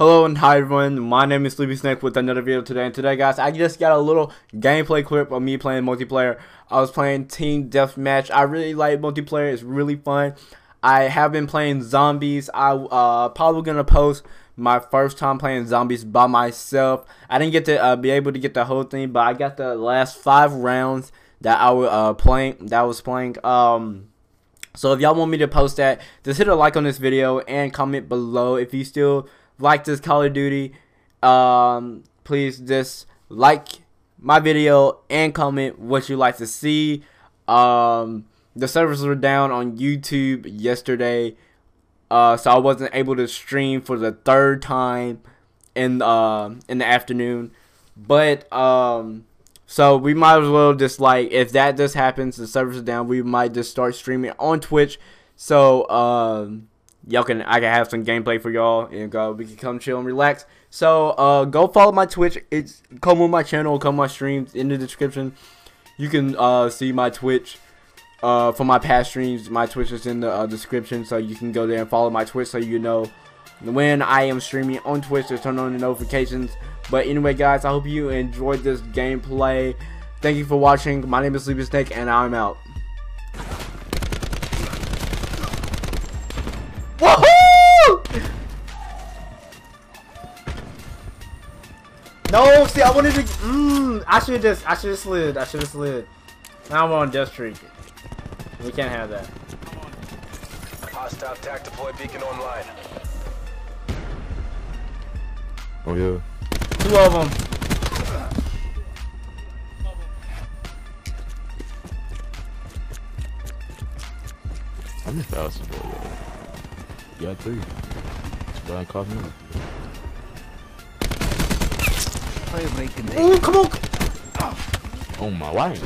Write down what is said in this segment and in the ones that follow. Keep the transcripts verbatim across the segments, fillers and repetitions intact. Hello and hi everyone, my name is Sleepy Snake with another video today, and today guys I just got a little gameplay clip of me playing multiplayer. I was playing team deathmatch. I really like multiplayer, it's really fun. I have been playing zombies. I uh, probably gonna post my first time playing zombies by myself. I didn't get to uh, be able to get the whole thing, but I got the last five rounds that I was uh, playing. That I was playing. Um, so if y'all want me to post that, just hit a like on this video and comment below if you still like this Call of Duty. Um, please just like my video and comment what you like to see. Um, the servers were down on YouTube yesterday, uh, so I wasn't able to stream for the third time in uh, in the afternoon. But um, so we might as well just, like, if that just happens, the servers are down, we might just start streaming on Twitch. So um. Y'all can, I can have some gameplay for y'all, and go, we can come chill and relax. So, uh, go follow my Twitch. It's come on my channel, come on my streams in the description. You can uh, see my Twitch uh, for my past streams. My Twitch is in the uh, description, so you can go there and follow my Twitch so you know when I am streaming on Twitch. Just turn on the notifications. But anyway, guys, I hope you enjoyed this gameplay. Thank you for watching. My name is Sleepy Snake, and I'm out. No, see, I wanted to. Mmm, I should just. I should have slid. I should have slid. Now I'm on death streak. We can't have that. Hostile attack deploy beacon online. Oh yeah. Two of them. I'm just bouncing, bro. Yeah, three. That's why I caught me. Oh, come on! Oh my wife.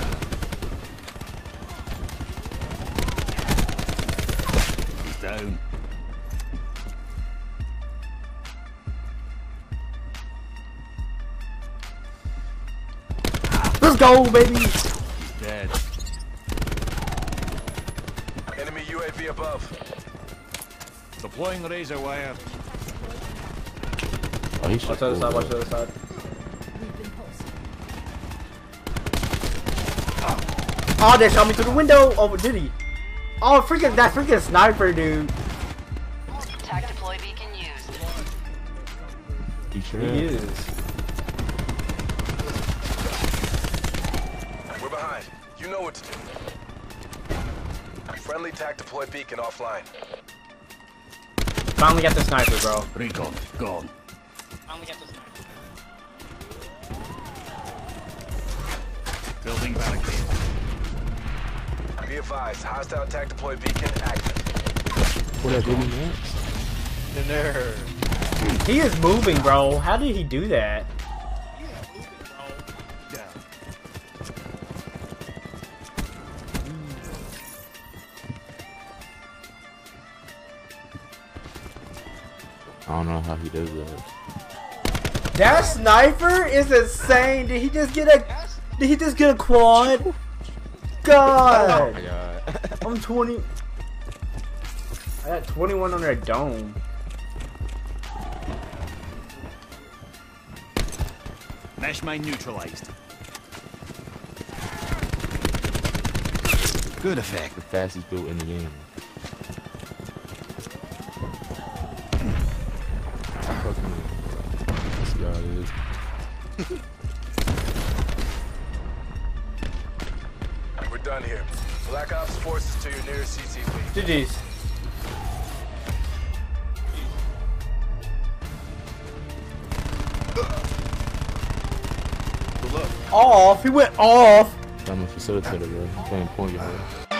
He's down. Let's go, baby! He's dead. Enemy U A V above. Deploying razor wire. Oh, he's watch the other side, watch the other side. Oh, they shot me through the window! Oh, did he? Oh, freaking that freaking sniper, dude! Attack deploy beacon used. He sure is. He is. We're behind. You know what to do. Friendly attack deploy beacon offline. Finally got the sniper, bro. Rico, gone. Finally got the sniper. Building barricade. Be advised, hostile attack deploy beacon active. What did I do next? Nerve. He is moving, bro. How did he do that? He is moving, bro. Yeah. I don't know how he does that. That sniper is insane. Did he just get a? Did he just get a quad? God. Oh my God. I'm twenty. I got twenty-one on their dome. Mesh mine neutralized. Good effect. The fastest build in the game. Let's see how it is. Done here. Black Ops forces to your nearest C C P. G G's. Off. He went off. I'm a facilitator, bro. You can't point your head.